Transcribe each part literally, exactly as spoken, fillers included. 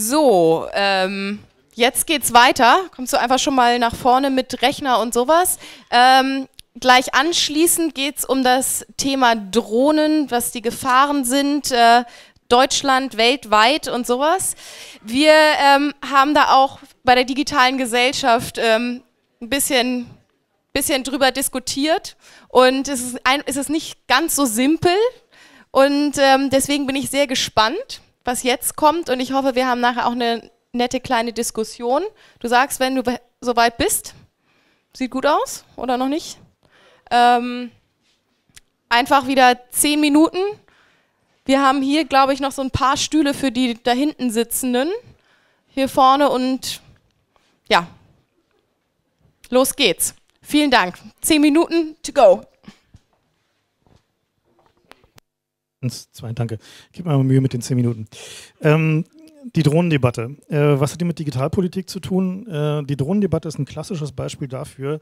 So, ähm, jetzt geht's weiter. Kommst du einfach schon mal nach vorne mit Rechner und sowas. Ähm, gleich anschließend geht's um das Thema Drohnen, was die Gefahren sind, äh, Deutschland, weltweit und sowas. Wir ähm, haben da auch bei der digitalen Gesellschaft ähm, ein bisschen, bisschen drüber diskutiert und es ist, ein, es ist nicht ganz so simpel und ähm, deswegen bin ich sehr gespannt, was jetzt kommt und ich hoffe, wir haben nachher auch eine nette kleine Diskussion. Du sagst, wenn du soweit bist, sieht gut aus oder noch nicht, ähm, einfach wieder zehn Minuten. Wir haben hier, glaube ich, noch so ein paar Stühle für die da hinten Sitzenden, hier vorne und ja, los geht's. Vielen Dank. Zehn Minuten to go. Zwei, danke. Gib mir mal Mühe mit den zehn Minuten. Ähm, die Drohnendebatte. Äh, was hat die mit Digitalpolitik zu tun? Äh, die Drohnendebatte ist ein klassisches Beispiel dafür,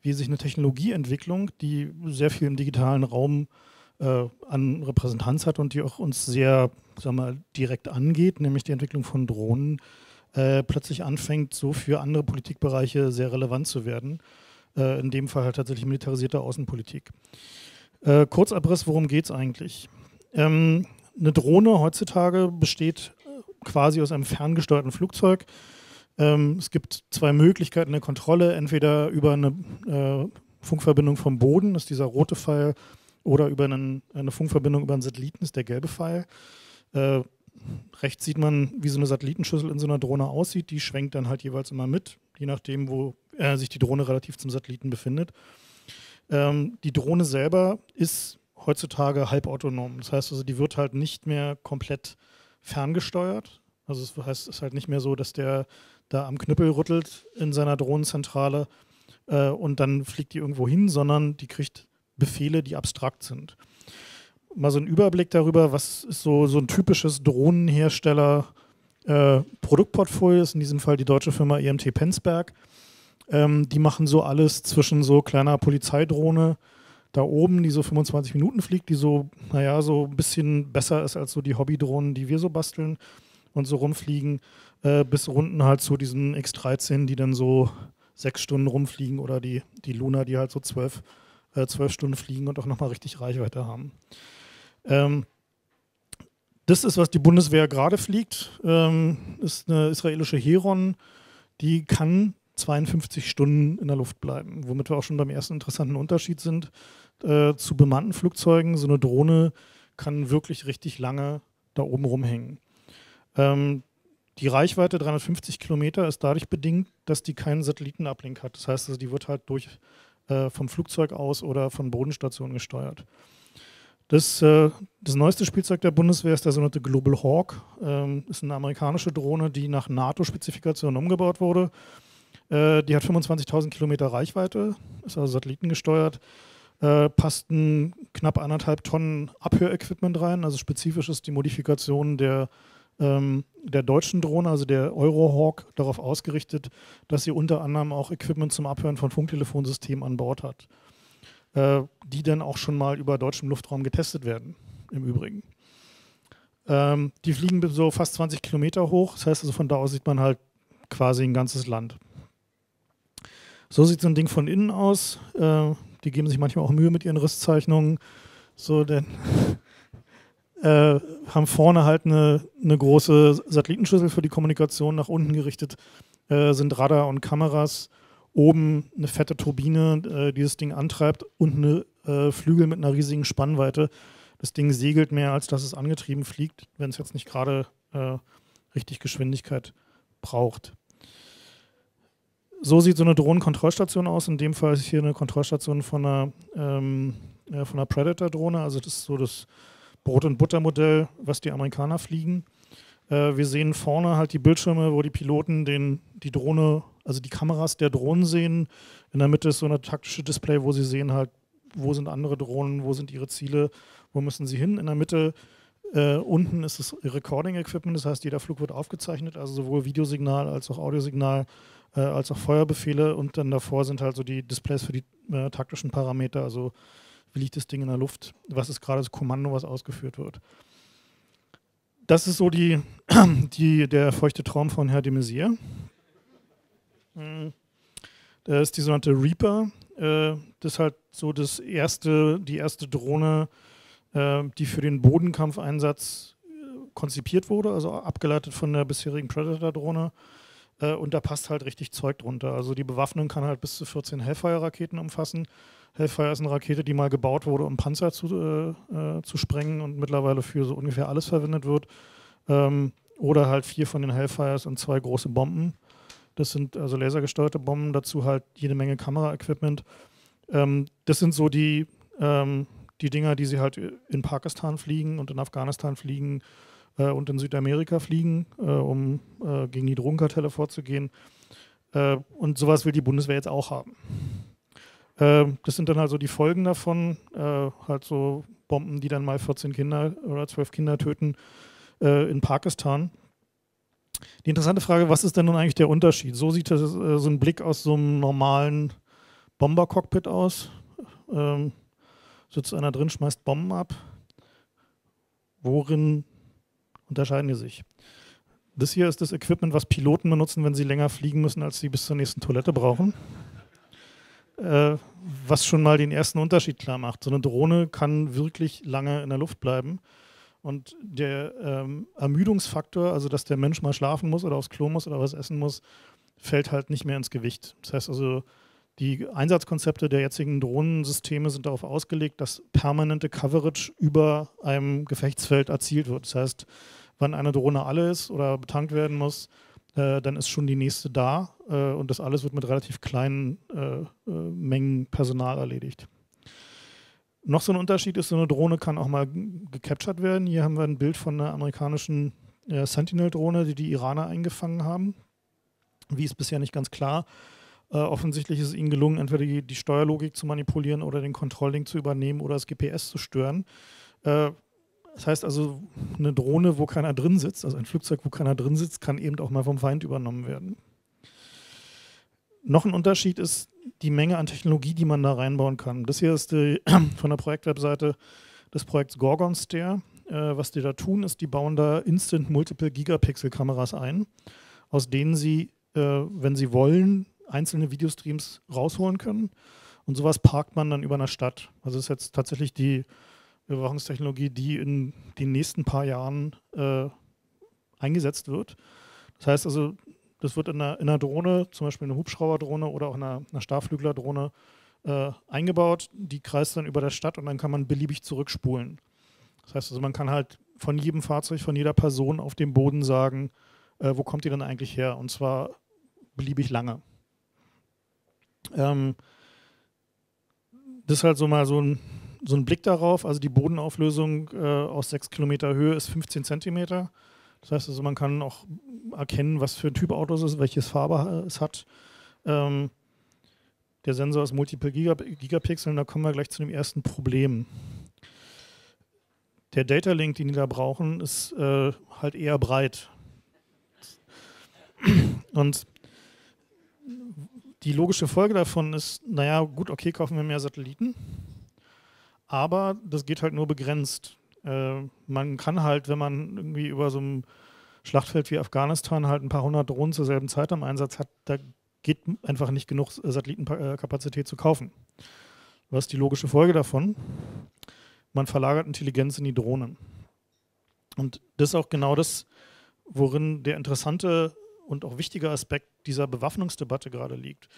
wie sich eine Technologieentwicklung, die sehr viel im digitalen Raum äh, an Repräsentanz hat und die auch uns sehr, sagen wir mal, direkt angeht, nämlich die Entwicklung von Drohnen, äh, plötzlich anfängt, so für andere Politikbereiche sehr relevant zu werden. Äh, in dem Fall halt tatsächlich militarisierte Außenpolitik. Äh, Kurzabriss, worum geht es eigentlich? Ähm, eine Drohne heutzutage besteht quasi aus einem ferngesteuerten Flugzeug. Ähm, es gibt zwei Möglichkeiten der Kontrolle, entweder über eine äh, Funkverbindung vom Boden, das ist dieser rote Pfeil, oder über einen, eine Funkverbindung über einen Satelliten, das ist der gelbe Pfeil. Äh, rechts sieht man, wie so eine Satellitenschüssel in so einer Drohne aussieht, die schwenkt dann halt jeweils immer mit, je nachdem, wo äh, sich die Drohne relativ zum Satelliten befindet. Ähm, die Drohne selber ist heutzutage halbautonom. Das heißt also, die wird halt nicht mehr komplett ferngesteuert. Also das heißt, es ist halt nicht mehr so, dass der da am Knüppel rüttelt in seiner Drohnenzentrale äh, und dann fliegt die irgendwo hin, sondern die kriegt Befehle, die abstrakt sind. Mal so ein Überblick darüber, was ist so, so ein typisches Drohnenhersteller-Produktportfolio äh, ist, in diesem Fall die deutsche Firma E M T Penzberg. Ähm, die machen so alles zwischen so kleiner Polizeidrohne da oben, die so fünfundzwanzig Minuten fliegt, die so, naja, so ein bisschen besser ist als so die Hobbydrohnen, die wir so basteln und so rumfliegen, äh, bis runden halt zu diesen X dreizehn, die dann so sechs Stunden rumfliegen oder die, die Luna, die halt so zwölf, äh, zwölf Stunden fliegen und auch nochmal richtig Reichweite haben. Ähm, das ist, was die Bundeswehr gerade fliegt, ähm, ist eine israelische Heron, die kann zweiundfünfzig Stunden in der Luft bleiben, womit wir auch schon beim ersten interessanten Unterschied sind äh, zu bemannten Flugzeugen. So eine Drohne kann wirklich richtig lange da oben rumhängen. Ähm, die Reichweite dreihundertfünfzig Kilometer ist dadurch bedingt, dass die keinen Satellitenablink hat. Das heißt, also, die wird halt durch, äh, vom Flugzeug aus oder von Bodenstationen gesteuert. Das, äh, das neueste Spielzeug der Bundeswehr ist der sogenannte Global Hawk. Ähm, ist eine amerikanische Drohne, die nach NATO-Spezifikationen umgebaut wurde. Die hat fünfundzwanzigtausend Kilometer Reichweite, ist also satellitengesteuert, äh, passt ein knapp anderthalb Tonnen Abhörequipment rein, also spezifisch ist die Modifikation der, ähm, der deutschen Drohne, also der Eurohawk, darauf ausgerichtet, dass sie unter anderem auch Equipment zum Abhören von Funktelefonsystemen an Bord hat, äh, die dann auch schon mal über deutschem Luftraum getestet werden, im Übrigen. Ähm, die fliegen so fast zwanzig Kilometer hoch, das heißt also von da aus sieht man halt quasi ein ganzes Land. So sieht so ein Ding von innen aus. Äh, die geben sich manchmal auch Mühe mit ihren Risszeichnungen. So, denn äh, haben vorne halt eine, eine große Satellitenschüssel für die Kommunikation nach unten gerichtet. Äh, sind Radar und Kameras. Oben eine fette Turbine, äh, die das Ding antreibt. Und eine äh, Flügel mit einer riesigen Spannweite. Das Ding segelt mehr, als dass es angetrieben fliegt, wenn es jetzt nicht gerade äh, richtig Geschwindigkeit braucht. So sieht so eine Drohnenkontrollstation aus. In dem Fall ist hier eine Kontrollstation von einer, ähm, äh, von einer Predator-Drohne. Also das ist so das Brot- und Butter-Modell, was die Amerikaner fliegen. Äh, wir sehen vorne halt die Bildschirme, wo die Piloten den, die Drohne, also die Kameras der Drohnen sehen. In der Mitte ist so ein taktisches Display, wo sie sehen halt, wo sind andere Drohnen, wo sind ihre Ziele, wo müssen sie hin. In der Mitte äh, unten ist das Recording-Equipment, das heißt, jeder Flug wird aufgezeichnet, also sowohl Videosignal als auch Audiosignal. Äh, als auch Feuerbefehle und dann davor sind halt so die Displays für die äh, taktischen Parameter, also wie liegt das Ding in der Luft, was ist gerade das Kommando, was ausgeführt wird. Das ist so die, die, der feuchte Traum von Herrn de Maizière. Das ist die sogenannte Reaper. Das ist halt so das erste, die erste Drohne, die für den Bodenkampfeinsatz konzipiert wurde, also abgeleitet von der bisherigen Predator-Drohne. Und da passt halt richtig Zeug drunter. Also die Bewaffnung kann halt bis zu vierzehn Hellfire-Raketen umfassen. Hellfire ist eine Rakete, die mal gebaut wurde, um Panzer zu, äh, zu sprengen und mittlerweile für so ungefähr alles verwendet wird. Ähm, oder halt vier von den Hellfires und zwei große Bomben. Das sind also lasergesteuerte Bomben, dazu halt jede Menge Kamera-Equipment. Ähm, das sind so die, ähm, die Dinger, die sie halt in Pakistan fliegen und in Afghanistan fliegen äh, und in Südamerika fliegen, äh, um äh, gegen die Drogenkartelle vorzugehen. Äh, und sowas will die Bundeswehr jetzt auch haben. Das sind dann also die Folgen davon, äh, halt so Bomben, die dann mal vierzehn Kinder oder zwölf Kinder töten äh, in Pakistan. Die interessante Frage, was ist denn nun eigentlich der Unterschied? So sieht das, äh, so ein Blick aus so einem normalen Bomber-Cockpit aus. Ähm, sitzt einer drin, schmeißt Bomben ab. Worin unterscheiden die sich? Das hier ist das Equipment, was Piloten benutzen, wenn sie länger fliegen müssen, als sie bis zur nächsten Toilette brauchen. Äh, was schon mal den ersten Unterschied klar macht. So eine Drohne kann wirklich lange in der Luft bleiben. Und der ähm, Ermüdungsfaktor, also dass der Mensch mal schlafen muss oder aufs Klo muss oder was essen muss, fällt halt nicht mehr ins Gewicht. Das heißt also, die Einsatzkonzepte der jetzigen Drohnensysteme sind darauf ausgelegt, dass permanente Coverage über einem Gefechtsfeld erzielt wird. Das heißt, wenn eine Drohne alle ist oder betankt werden muss, Äh, dann ist schon die nächste da äh, und das alles wird mit relativ kleinen äh, äh, Mengen Personal erledigt. Noch so ein Unterschied ist, so eine Drohne kann auch mal gecaptured werden. Hier haben wir ein Bild von einer amerikanischen äh, Sentinel-Drohne, die die Iraner eingefangen haben. Wie ist bisher nicht ganz klar. Äh, offensichtlich ist es ihnen gelungen, entweder die, die Steuerlogik zu manipulieren oder den Controlling zu übernehmen oder das G P S zu stören. Äh, Das heißt also, eine Drohne, wo keiner drin sitzt, also ein Flugzeug, wo keiner drin sitzt, kann eben auch mal vom Feind übernommen werden. Noch ein Unterschied ist die Menge an Technologie, die man da reinbauen kann. Das hier ist die, von der Projektwebseite des Projekts Gorgon Stare. Äh, was die da tun, ist, die bauen da Instant Multiple Gigapixel Kameras ein, aus denen sie, äh, wenn sie wollen, einzelne Videostreams rausholen können. Und sowas parkt man dann über einer Stadt. Also das ist jetzt tatsächlich die Überwachungstechnologie, die in den nächsten paar Jahren äh, eingesetzt wird. Das heißt also, das wird in einer, in einer Drohne, zum Beispiel eine Hubschrauberdrohne oder auch einer, einer Starflüglerdrohne äh, eingebaut. Die kreist dann über der Stadt und dann kann man beliebig zurückspulen. Das heißt also, man kann halt von jedem Fahrzeug, von jeder Person auf dem Boden sagen, äh, wo kommt die denn eigentlich her? Und zwar beliebig lange. Ähm, das ist halt so mal so ein So ein Blick darauf, also die Bodenauflösung äh, aus sechs Kilometer Höhe ist fünfzehn Zentimeter. Das heißt also, man kann auch erkennen, was für ein Typ Auto es ist, welches Farbe es hat. Ähm, der Sensor ist Multiple Gigapixel, und da kommen wir gleich zu dem ersten Problem. Der Data Link, den die da brauchen, ist äh, halt eher breit. Und die logische Folge davon ist, naja, gut, okay, kaufen wir mehr Satelliten. Aber das geht halt nur begrenzt. Äh, man kann halt, wenn man irgendwie über so einem Schlachtfeld wie Afghanistan halt ein paar hundert Drohnen zur selben Zeit am Einsatz hat, da geht einfach nicht genug Satellitenkapazität zu kaufen. Was ist die logische Folge davon? Man verlagert Intelligenz in die Drohnen. Und das ist auch genau das, worin der interessante und auch wichtige Aspekt dieser Bewaffnungsdebatte gerade liegt.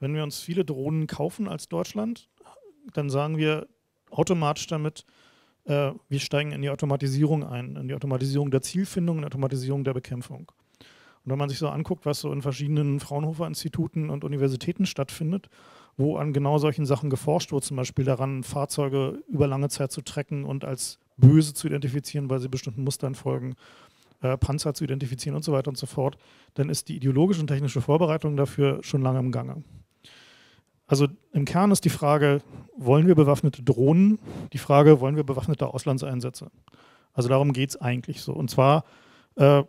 Wenn wir uns viele Drohnen kaufen als Deutschland, dann sagen wir automatisch damit, äh, wir steigen in die Automatisierung ein, in die Automatisierung der Zielfindung, in die Automatisierung der Bekämpfung. Und wenn man sich so anguckt, was so in verschiedenen Fraunhofer-Instituten und Universitäten stattfindet, wo an genau solchen Sachen geforscht wird, zum Beispiel daran, Fahrzeuge über lange Zeit zu tracken und als böse zu identifizieren, weil sie bestimmten Mustern folgen, äh, Panzer zu identifizieren und so weiter und so fort, dann ist die ideologische und technische Vorbereitung dafür schon lange im Gange. Also im Kern ist die Frage, wollen wir bewaffnete Drohnen? Die Frage, wollen wir bewaffnete Auslandseinsätze? Also darum geht es eigentlich so. Und zwar äh,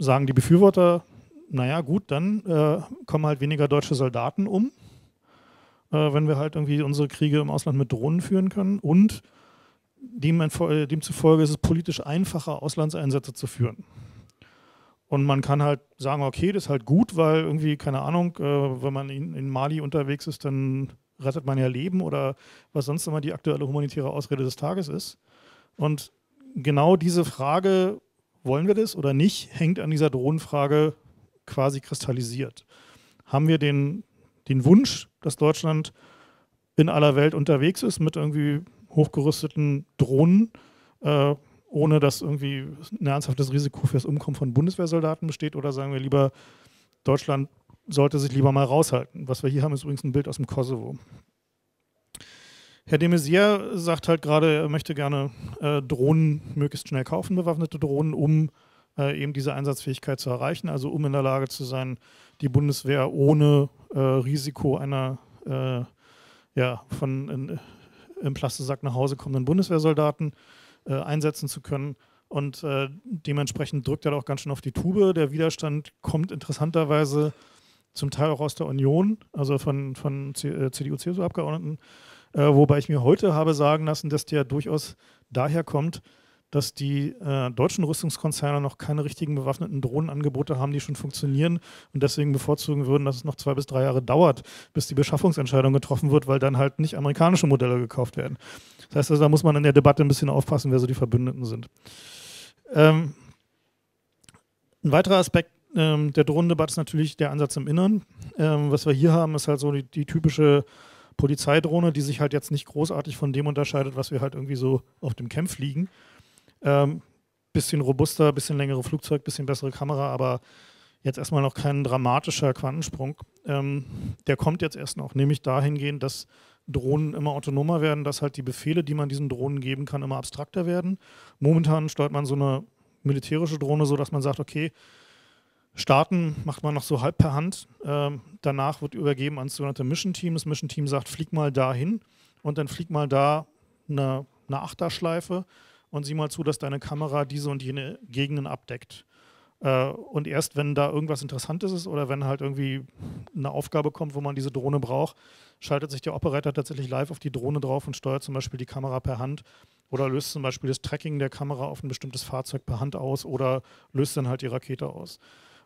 sagen die Befürworter, naja gut, dann äh, kommen halt weniger deutsche Soldaten um, äh, wenn wir halt irgendwie unsere Kriege im Ausland mit Drohnen führen können. Und Demzufolge ist es politisch einfacher, Auslandseinsätze zu führen. Und man kann halt sagen, okay, das ist halt gut, weil irgendwie, keine Ahnung, wenn man in Mali unterwegs ist, dann rettet man ja Leben oder was sonst immer die aktuelle humanitäre Ausrede des Tages ist. Und genau diese Frage, wollen wir das oder nicht, hängt an dieser Drohnenfrage quasi kristallisiert. Haben wir den, den Wunsch, dass Deutschland in aller Welt unterwegs ist mit irgendwie hochgerüsteten Drohnen, äh, ohne dass irgendwie ein ernsthaftes Risiko für das Umkommen von Bundeswehrsoldaten besteht, oder sagen wir lieber, Deutschland sollte sich lieber mal raushalten. Was wir hier haben, ist übrigens ein Bild aus dem Kosovo. Herr de Maizière sagt halt gerade, er möchte gerne äh, Drohnen möglichst schnell kaufen, bewaffnete Drohnen, um äh, eben diese Einsatzfähigkeit zu erreichen, also um in der Lage zu sein, die Bundeswehr ohne äh, Risiko einer äh, ja, von in, im Plastisack nach Hause kommenden Bundeswehrsoldaten äh, einsetzen zu können. Und äh, dementsprechend drückt er da auch ganz schön auf die Tube. Der Widerstand kommt interessanterweise zum Teil auch aus der Union, also von, von C D U C S U-Abgeordneten, Äh, wobei ich mir heute habe sagen lassen, dass der durchaus daher kommt, dass die äh, deutschen Rüstungskonzerne noch keine richtigen bewaffneten Drohnenangebote haben, die schon funktionieren und deswegen bevorzugen würden, dass es noch zwei bis drei Jahre dauert, bis die Beschaffungsentscheidung getroffen wird, weil dann halt nicht amerikanische Modelle gekauft werden. Das heißt, also, da muss man in der Debatte ein bisschen aufpassen, wer so die Verbündeten sind. Ähm, ein weiterer Aspekt ähm, der Drohnendebatte ist natürlich der Einsatz im Innern. Ähm, was wir hier haben, ist halt so die, die typische Polizeidrohne, die sich halt jetzt nicht großartig von dem unterscheidet, was wir halt irgendwie so auf dem Camp fliegen. Ähm, bisschen robuster, bisschen längere Flugzeug, bisschen bessere Kamera, aber jetzt erstmal noch kein dramatischer Quantensprung. Ähm, der kommt jetzt erst noch, nämlich dahingehend, dass Drohnen immer autonomer werden, dass halt die Befehle, die man diesen Drohnen geben kann, immer abstrakter werden. Momentan steuert man so eine militärische Drohne so, dass man sagt, okay, starten macht man noch so halb per Hand, ähm, danach wird übergeben ans sogenannte Mission Team. Das Mission Team sagt, flieg mal dahin und dann flieg mal da eine, eine Achterschleife und sieh mal zu, dass deine Kamera diese und jene Gegenden abdeckt. Äh, und erst wenn da irgendwas Interessantes ist oder wenn halt irgendwie eine Aufgabe kommt, wo man diese Drohne braucht, schaltet sich der Operator tatsächlich live auf die Drohne drauf und steuert zum Beispiel die Kamera per Hand. Oder löst zum Beispiel das Tracking der Kamera auf ein bestimmtes Fahrzeug per Hand aus oder löst dann halt die Rakete aus.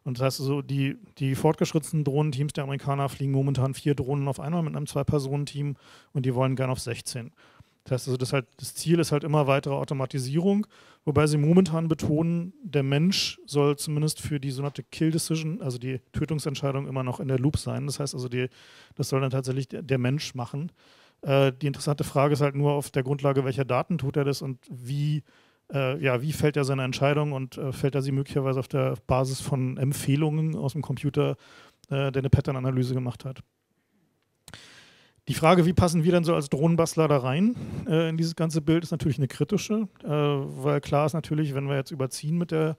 Und das heißt so, die, die fortgeschrittenen Drohnenteams der Amerikaner fliegen momentan vier Drohnen auf einmal mit einem Zwei-Personen-Team und die wollen gern auf sechzehn. Das heißt also, das, halt, das Ziel ist halt immer weitere Automatisierung, wobei sie momentan betonen, der Mensch soll zumindest für die sogenannte Kill Decision, also die Tötungsentscheidung, immer noch in der Loop sein. Das heißt also, die, das soll dann tatsächlich der, der Mensch machen. Äh, die interessante Frage ist halt nur auf der Grundlage, welcher Daten tut er das und wie... Äh, ja, wie fällt er seine Entscheidung und äh, fällt er sie möglicherweise auf der Basis von Empfehlungen aus dem Computer, äh, der eine Pattern-Analyse gemacht hat. Die Frage, wie passen wir denn so als Drohnenbastler da rein äh, in dieses ganze Bild, ist natürlich eine kritische, äh, weil klar ist natürlich, wenn wir jetzt überziehen mit der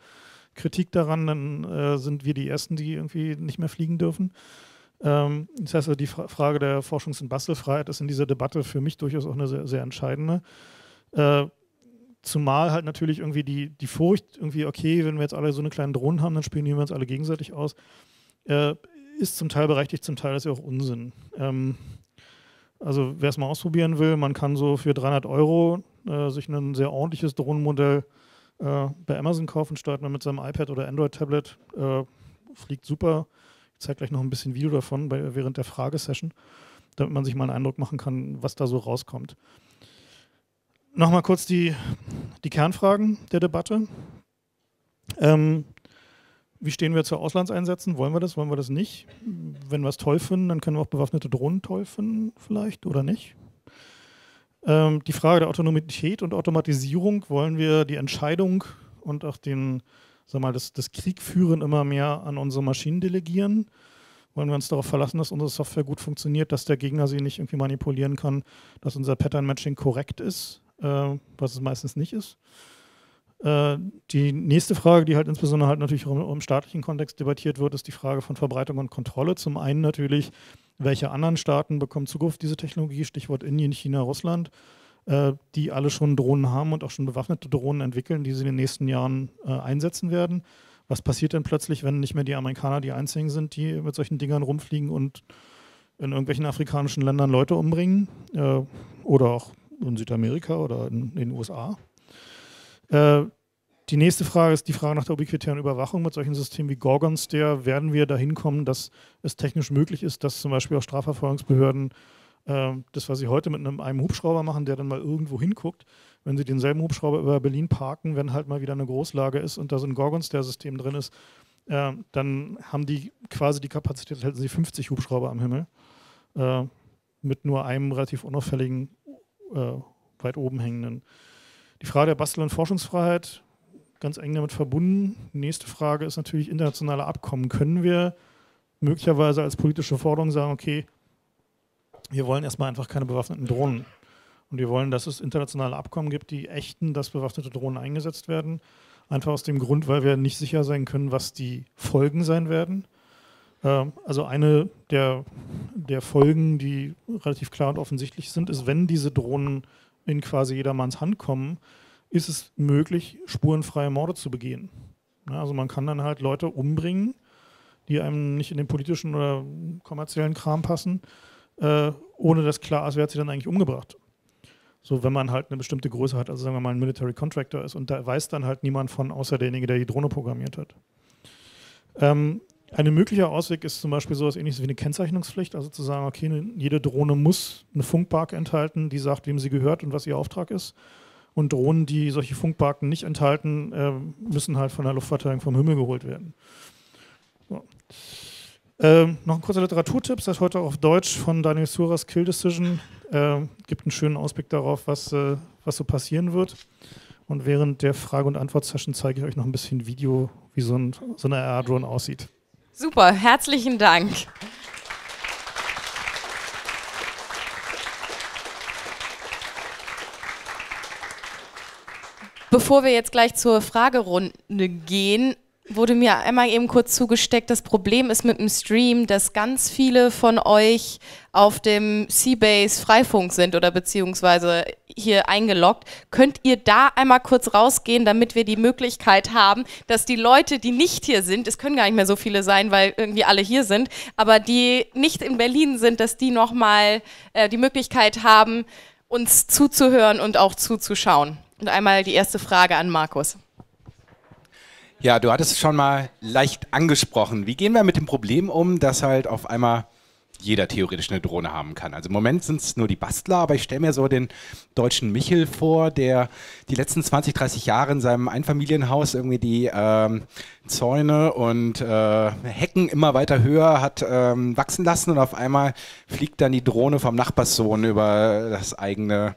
Kritik daran, dann äh, sind wir die Ersten, die irgendwie nicht mehr fliegen dürfen. Ähm, das heißt, also die Fra- Frage der Forschungs- und Bastelfreiheit ist in dieser Debatte für mich durchaus auch eine sehr, sehr entscheidende. Äh, Zumal halt natürlich irgendwie die, die Furcht, irgendwie, okay, wenn wir jetzt alle so eine kleine Drohne haben, dann spielen wir uns alle gegenseitig aus, äh, ist zum Teil berechtigt, zum Teil ist ja auch Unsinn. Ähm, also wer es mal ausprobieren will, man kann so für dreihundert Euro äh, sich ein sehr ordentliches Drohnenmodell äh, bei Amazon kaufen, steuert man mit seinem iPad oder Android-Tablet, äh, fliegt super. Ich zeige gleich noch ein bisschen Video davon bei, während der Fragesession, damit man sich mal einen Eindruck machen kann, was da so rauskommt. Nochmal kurz die, die Kernfragen der Debatte. Ähm, wie stehen wir zu Auslandseinsätzen? Wollen wir das, wollen wir das nicht? Wenn wir es toll finden, dann können wir auch bewaffnete Drohnen toll finden vielleicht oder nicht. Ähm, die Frage der Autonomität und Automatisierung. Wollen wir die Entscheidung und auch den, sag mal, das, das Kriegführen immer mehr an unsere Maschinen delegieren? Wollen wir uns darauf verlassen, dass unsere Software gut funktioniert, dass der Gegner sie nicht irgendwie manipulieren kann, dass unser Pattern-Matching korrekt ist? Äh, was es meistens nicht ist. Äh, die nächste Frage, die halt insbesondere halt natürlich auch im, im staatlichen Kontext debattiert wird, ist die Frage von Verbreitung und Kontrolle. Zum einen natürlich, welche anderen Staaten bekommen Zugriff auf diese Technologie, Stichwort Indien, China, Russland, äh, die alle schon Drohnen haben und auch schon bewaffnete Drohnen entwickeln, die sie in den nächsten Jahren äh, einsetzen werden. Was passiert denn plötzlich, wenn nicht mehr die Amerikaner die einzigen sind, die mit solchen Dingern rumfliegen und in irgendwelchen afrikanischen Ländern Leute umbringen äh, oder auch in Südamerika oder in, in den U S A. Äh, die nächste Frage ist die Frage nach der ubiquitären Überwachung mit solchen Systemen wie Gorgon Stare. Werden wir dahin kommen, dass es technisch möglich ist, dass zum Beispiel auch Strafverfolgungsbehörden äh, das, was sie heute mit einem, einem Hubschrauber machen, der dann mal irgendwo hinguckt, wenn sie denselben Hubschrauber über Berlin parken, wenn halt mal wieder eine Großlage ist und da so ein Gorgon Stare-System drin ist, äh, dann haben die quasi die Kapazität, hätten sie fünfzig Hubschrauber am Himmel. Äh, mit nur einem relativ unauffälligen, äh, weit oben hängenden. Die Frage der Bastel- und Forschungsfreiheit, ganz eng damit verbunden. Die nächste Frage ist natürlich internationale Abkommen. Können wir möglicherweise als politische Forderung sagen, okay, wir wollen erstmal einfach keine bewaffneten Drohnen. Und wir wollen, dass es internationale Abkommen gibt, die ächten, dass bewaffnete Drohnen eingesetzt werden. Einfach aus dem Grund, weil wir nicht sicher sein können, was die Folgen sein werden. Also eine der, der Folgen, die relativ klar und offensichtlich sind, ist, wenn diese Drohnen in quasi jedermanns Hand kommen, ist es möglich, spurenfreie Morde zu begehen. Ja, also man kann dann halt Leute umbringen, die einem nicht in den politischen oder kommerziellen Kram passen, äh, ohne dass klar ist, wer hat sie dann eigentlich umgebracht. So, wenn man halt eine bestimmte Größe hat, also sagen wir mal ein Military Contractor ist und da weiß dann halt niemand von, außer derjenige, der die Drohne programmiert hat. Ähm, Ein möglicher Ausweg ist zum Beispiel so etwas Ähnliches wie eine Kennzeichnungspflicht, also zu sagen, okay, jede Drohne muss eine Funkbarke enthalten, die sagt, wem sie gehört und was ihr Auftrag ist. Und Drohnen, die solche Funkbarken nicht enthalten, äh, müssen halt von der Luftverteidigung vom Himmel geholt werden. So. Ähm, noch ein kurzer Literaturtipp, das ist heute auf Deutsch von Daniel Suras, Kill Decision. Äh, gibt einen schönen Ausblick darauf, was, äh, was so passieren wird. Und während der Frage- und Antwort-Session zeige ich euch noch ein bisschen Video, wie so, ein, so eine A R-Drone aussieht. Super, herzlichen Dank. Bevor wir jetzt gleich zur Fragerunde gehen, wurde mir einmal eben kurz zugesteckt, das Problem ist mit dem Stream, dass ganz viele von euch auf dem C-Base Freifunk sind oder beziehungsweise hier eingeloggt. Könnt ihr da einmal kurz rausgehen, damit wir die Möglichkeit haben, dass die Leute, die nicht hier sind, es können gar nicht mehr so viele sein, weil irgendwie alle hier sind, aber die nicht in Berlin sind, dass die nochmal äh, die Möglichkeit haben, uns zuzuhören und auch zuzuschauen. Und einmal die erste Frage an Markus. Ja, du hattest es schon mal leicht angesprochen. Wie gehen wir mit dem Problem um, dass halt auf einmal jeder theoretisch eine Drohne haben kann? Also im Moment sind es nur die Bastler, aber ich stelle mir so den deutschen Michel vor, der die letzten zwanzig, dreißig Jahre in seinem Einfamilienhaus irgendwie die ähm, Zäune und äh, Hecken immer weiter höher hat ähm, wachsen lassen und auf einmal fliegt dann die Drohne vom Nachbarssohn über das eigene...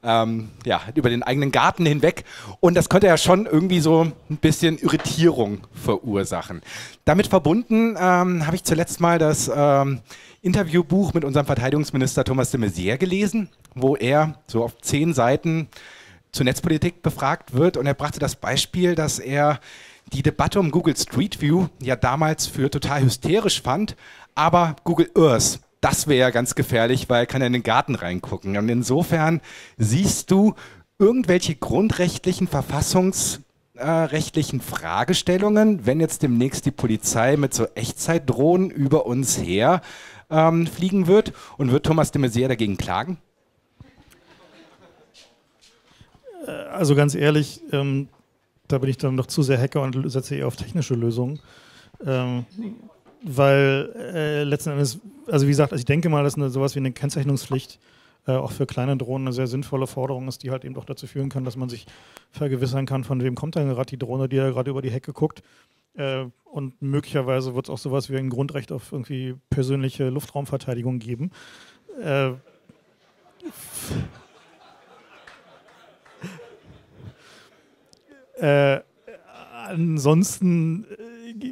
Ähm, ja, über den eigenen Garten hinweg. Und das könnte ja schon irgendwie so ein bisschen Irritierung verursachen. Damit verbunden ähm, habe ich zuletzt mal das ähm, Interviewbuch mit unserem Verteidigungsminister Thomas de Maizière gelesen, wo er so auf zehn Seiten zur Netzpolitik befragt wird. Und er brachte das Beispiel, dass er die Debatte um Google Street View ja damals für total hysterisch fand, aber Google Earth, das wäre ja ganz gefährlich, weil kann er in den Garten reingucken. Und insofern siehst du irgendwelche grundrechtlichen, verfassungsrechtlichen Fragestellungen, wenn jetzt demnächst die Polizei mit so Echtzeitdrohnen über uns her ähm, fliegen wird. Und wird Thomas de Maizière dagegen klagen? Also ganz ehrlich, ähm, da bin ich dann doch zu sehr Hacker und setze eher auf technische Lösungen. Ähm, Weil äh, letzten Endes, also wie gesagt, also ich denke mal, dass eine, sowas wie eine Kennzeichnungspflicht äh, auch für kleine Drohnen eine sehr sinnvolle Forderung ist, die halt eben auch dazu führen kann, dass man sich vergewissern kann, von wem kommt denn gerade die Drohne, die da gerade über die Hecke guckt. Äh, und möglicherweise wird es auch sowas wie ein Grundrecht auf irgendwie persönliche Luftraumverteidigung geben. Äh, äh, ansonsten...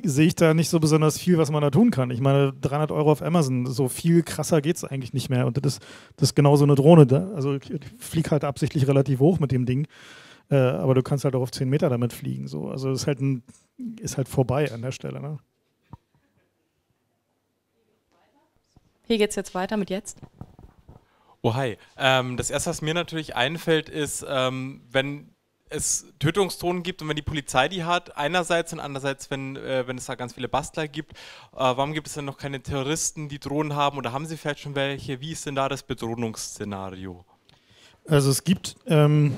sehe ich da nicht so besonders viel, was man da tun kann. Ich meine, dreihundert Euro auf Amazon, so viel krasser geht es eigentlich nicht mehr. Und das, das ist genau so eine Drohne. Da. Also ich fliege halt absichtlich relativ hoch mit dem Ding, äh, aber du kannst halt auch auf zehn Meter damit fliegen. So. Also es ist, halt ist halt vorbei an der Stelle. Ne? Hier geht es jetzt weiter mit jetzt. Oh, hi. Ähm, das Erste, was mir natürlich einfällt, ist, ähm, wenn es Tötungsdrohnen gibt und wenn die Polizei die hat, einerseits und andererseits, wenn, äh, wenn es da ganz viele Bastler gibt, äh, warum gibt es denn noch keine Terroristen, die Drohnen haben oder haben sie vielleicht schon welche? Wie ist denn da das Bedrohungsszenario? Also es gibt, ähm,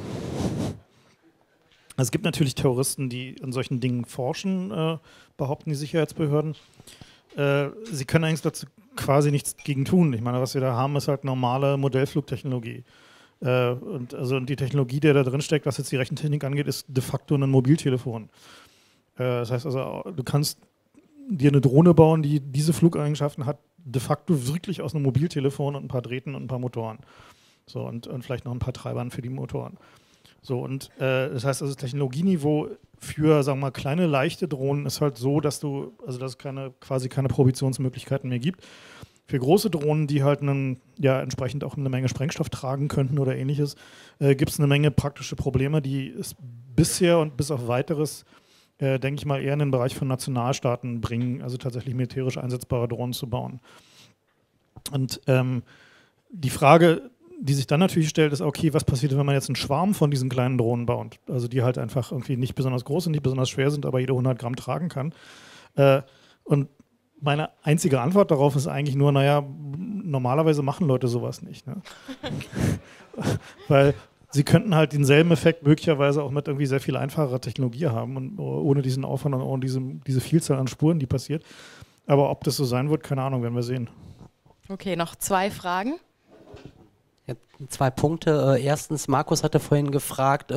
es gibt natürlich Terroristen, die an solchen Dingen forschen, äh, behaupten die Sicherheitsbehörden. Äh, sie können eigentlich dazu quasi nichts gegen tun. Ich meine, was wir da haben, ist halt normale Modellflugtechnologie. Äh, und, also, und die Technologie, die da drin steckt, was jetzt die Rechentechnik angeht, ist de facto ein Mobiltelefon. Äh, das heißt also, du kannst dir eine Drohne bauen, die diese Flugeigenschaften hat, de facto wirklich aus einem Mobiltelefon und ein paar Drähten und ein paar Motoren. So, und, und vielleicht noch ein paar Treibern für die Motoren. So, und äh, das heißt also, das Technologieniveau für, sagen wir mal, kleine, leichte Drohnen ist halt so, dass du, also dass es keine, quasi keine Prohibitionsmöglichkeiten mehr gibt. Für große Drohnen, die halt einen, ja, entsprechend auch eine Menge Sprengstoff tragen könnten oder ähnliches, äh, gibt es eine Menge praktische Probleme, die es bisher und bis auf weiteres, äh, denke ich mal, eher in den Bereich von Nationalstaaten bringen, also tatsächlich militärisch einsetzbare Drohnen zu bauen. Und ähm, die Frage, die sich dann natürlich stellt, ist, okay, was passiert, wenn man jetzt einen Schwarm von diesen kleinen Drohnen baut? Also die halt einfach irgendwie nicht besonders groß und nicht besonders schwer sind, aber jede hundert Gramm tragen kann. Äh, und meine einzige Antwort darauf ist eigentlich nur, naja, normalerweise machen Leute sowas nicht. Ne? Weil sie könnten halt denselben Effekt möglicherweise auch mit irgendwie sehr viel einfacherer Technologie haben und ohne diesen Aufwand und ohne diese, diese Vielzahl an Spuren, die passiert. Aber ob das so sein wird, keine Ahnung, werden wir sehen. Okay, noch zwei Fragen. Zwei Punkte. Erstens, Markus hatte vorhin gefragt,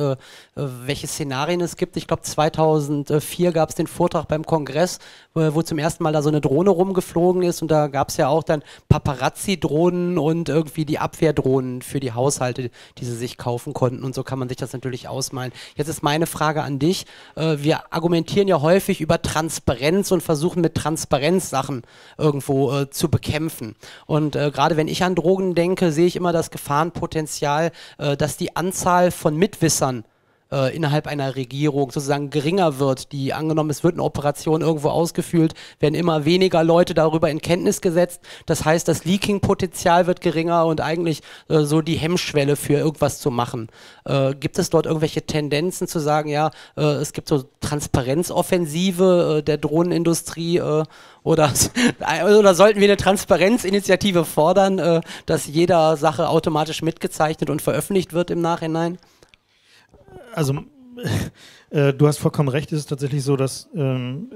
welche Szenarien es gibt. Ich glaube, zweitausendvier gab es den Vortrag beim Kongress, wo zum ersten Mal da so eine Drohne rumgeflogen ist. Und da gab es ja auch dann Paparazzi-Drohnen und irgendwie die Abwehrdrohnen für die Haushalte, die sie sich kaufen konnten. Und so kann man sich das natürlich ausmalen. Jetzt ist meine Frage an dich. Wir argumentieren ja häufig über Transparenz und versuchen mit Transparenz Sachen irgendwo zu bekämpfen. Und gerade wenn ich an Drogen denke, sehe ich immer das Gefühl, Gefahrenpotenzial, äh, dass die Anzahl von Mitwissern äh, innerhalb einer Regierung sozusagen geringer wird. Die angenommen, es wird eine Operation irgendwo ausgeführt, werden immer weniger Leute darüber in Kenntnis gesetzt. Das heißt, das Leaking-Potenzial wird geringer und eigentlich äh, so die Hemmschwelle für irgendwas zu machen. Äh, gibt es dort irgendwelche Tendenzen zu sagen, ja, äh, es gibt so Transparenzoffensive äh, der Drohnenindustrie äh, Oder, oder sollten wir eine Transparenzinitiative fordern, äh, dass jeder Sache automatisch mitgezeichnet und veröffentlicht wird im Nachhinein? Also äh, du hast vollkommen recht, es ist tatsächlich so, dass ähm,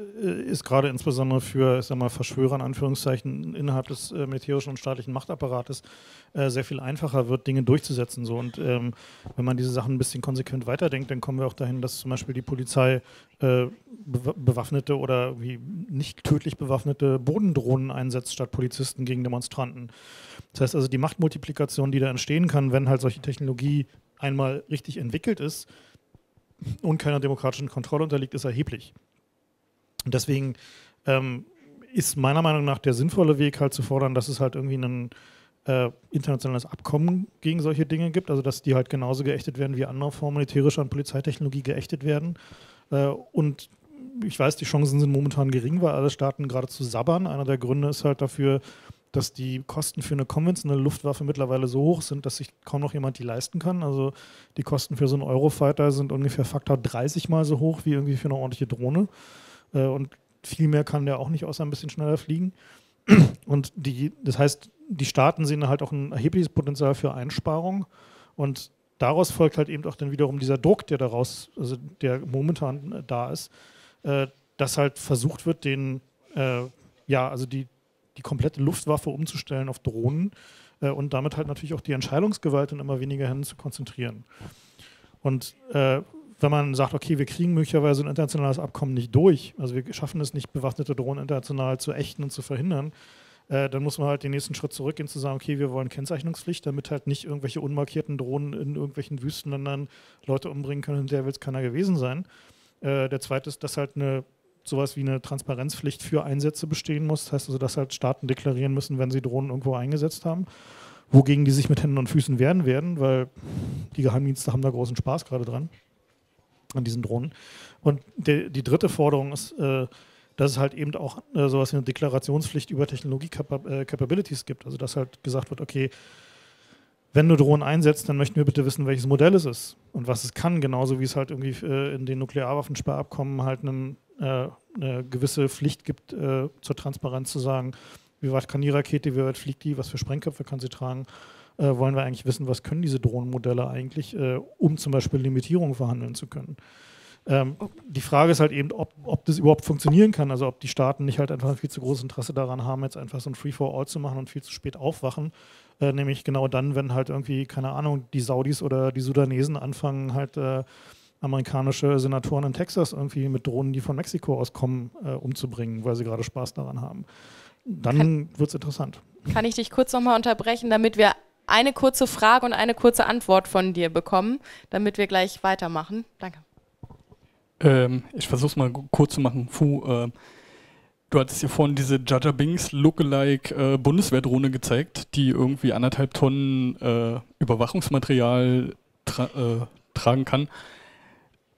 es gerade insbesondere für, ich sag mal, Verschwörer in Anführungszeichen innerhalb des äh, militärischen und staatlichen Machtapparates äh, sehr viel einfacher wird, Dinge durchzusetzen. So. Und ähm, wenn man diese Sachen ein bisschen konsequent weiterdenkt, dann kommen wir auch dahin, dass zum Beispiel die Polizei äh, bewaffnete oder wie nicht tödlich bewaffnete Bodendrohnen einsetzt statt Polizisten gegen Demonstranten. Das heißt also, die Machtmultiplikation, die da entstehen kann, wenn halt solche Technologie einmal richtig entwickelt ist und keiner demokratischen Kontrolle unterliegt, ist erheblich. Und deswegen ähm, ist meiner Meinung nach der sinnvolle Weg halt zu fordern, dass es halt irgendwie ein äh, internationales Abkommen gegen solche Dinge gibt, also dass die halt genauso geächtet werden wie andere Formen militärischer und Polizeitechnologie geächtet werden. Äh, und ich weiß, die Chancen sind momentan gering, weil alle Staaten geradezu sabbern. Einer der Gründe ist halt dafür, dass die Kosten für eine konventionelle Luftwaffe mittlerweile so hoch sind, dass sich kaum noch jemand die leisten kann. Also die Kosten für so einen Eurofighter sind ungefähr Faktor dreißig mal so hoch wie irgendwie für eine ordentliche Drohne. Und viel mehr kann der auch nicht, außer ein bisschen schneller fliegen. Und die, das heißt, die Staaten sehen halt auch ein erhebliches Potenzial für Einsparung. Und daraus folgt halt eben auch dann wiederum dieser Druck, der daraus, also der momentan da ist, dass halt versucht wird, den, äh, ja, also die, die komplette Luftwaffe umzustellen auf Drohnen äh, und damit halt natürlich auch die Entscheidungsgewalt in immer weniger Händen zu konzentrieren. Und äh, wenn man sagt, okay, wir kriegen möglicherweise ein internationales Abkommen nicht durch, also wir schaffen es nicht, bewaffnete Drohnen international zu ächten und zu verhindern, äh, dann muss man halt den nächsten Schritt zurückgehen, zu sagen, okay, wir wollen Kennzeichnungspflicht, damit halt nicht irgendwelche unmarkierten Drohnen in irgendwelchen Wüstenländern Leute umbringen können, hinterher will es keiner gewesen sein. Äh, der zweite ist, dass halt eine, sowas wie eine Transparenzpflicht für Einsätze bestehen muss. Das heißt also, dass halt Staaten deklarieren müssen, wenn sie Drohnen irgendwo eingesetzt haben, wogegen die sich mit Händen und Füßen wehren werden, weil die Geheimdienste haben da großen Spaß gerade dran, an diesen Drohnen. Und de, die dritte Forderung ist, äh, dass es halt eben auch äh, sowas wie eine Deklarationspflicht über Technologie-Capabilities gibt. Also dass halt gesagt wird, okay, wenn du Drohnen einsetzt, dann möchten wir bitte wissen, welches Modell es ist und was es kann. Genauso wie es halt irgendwie äh, in den Nuklearwaffensperrabkommen halt einen, äh, eine gewisse Pflicht gibt, äh, zur Transparenz zu sagen, wie weit kann die Rakete, wie weit fliegt die, was für Sprengköpfe kann sie tragen. äh, wollen wir eigentlich wissen, was können diese Drohnenmodelle eigentlich, äh, um zum Beispiel Limitierungen verhandeln zu können. Ähm, die Frage ist halt eben, ob, ob das überhaupt funktionieren kann, also ob die Staaten nicht halt einfach ein viel zu großes Interesse daran haben, jetzt einfach so ein Free-for-All zu machen und viel zu spät aufwachen, äh, nämlich genau dann, wenn halt irgendwie, keine Ahnung, die Saudis oder die Sudanesen anfangen halt äh, amerikanische Senatoren in Texas irgendwie mit Drohnen, die von Mexiko auskommen, äh, umzubringen, weil sie gerade Spaß daran haben. Dann wird es interessant. Kann ich dich kurz nochmal unterbrechen, damit wir eine kurze Frage und eine kurze Antwort von dir bekommen, damit wir gleich weitermachen. Danke. Ähm, ich versuche es mal kurz zu machen. Fu, äh, du hattest ja vorhin diese Jaja Binks Lookalike äh, Bundeswehrdrohne gezeigt, die irgendwie anderthalb Tonnen äh, Überwachungsmaterial tra äh, tragen kann.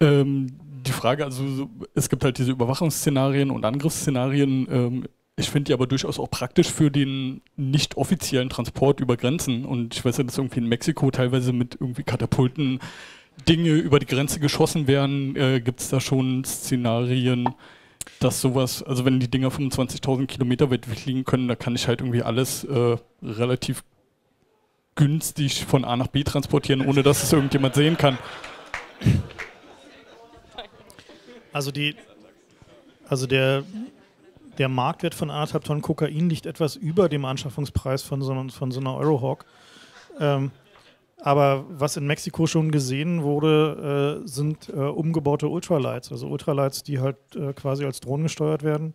Ähm, die Frage, also es gibt halt diese Überwachungsszenarien und Angriffsszenarien. Ähm, ich finde die aber durchaus auch praktisch für den nicht offiziellen Transport über Grenzen. Und ich weiß ja, dass irgendwie in Mexiko teilweise mit irgendwie Katapulten Dinge über die Grenze geschossen werden, äh, gibt es da schon Szenarien, dass sowas, also wenn die Dinger fünfundzwanzigtausend Kilometer weit fliegen können, da kann ich halt irgendwie alles äh, relativ günstig von A nach B transportieren, ohne dass es irgendjemand sehen kann. Also, die, also der, der Marktwert von anderthalb Tonnen Kokain liegt etwas über dem Anschaffungspreis von so, von so einer Eurohawk. Ähm, Aber was in Mexiko schon gesehen wurde, äh, sind äh, umgebaute Ultralights, also Ultralights, die halt äh, quasi als Drohnen gesteuert werden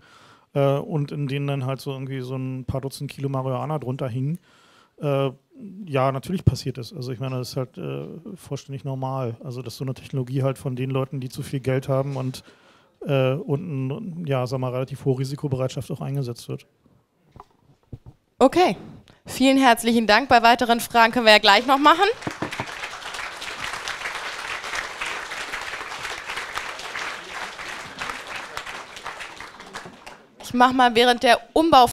äh, und in denen dann halt so irgendwie so ein paar Dutzend Kilo Marihuana drunter hingen. Äh, ja, natürlich passiert es. Also ich meine, das ist halt äh, vollständig normal. Also dass so eine Technologie halt von den Leuten, die zu viel Geld haben und, äh, und ein, ja, sag mal, relativ hohe Risikobereitschaft auch eingesetzt wird. Okay. Vielen herzlichen Dank. Bei weiteren Fragen können wir ja gleich noch machen. Ich mache mal während der Umbau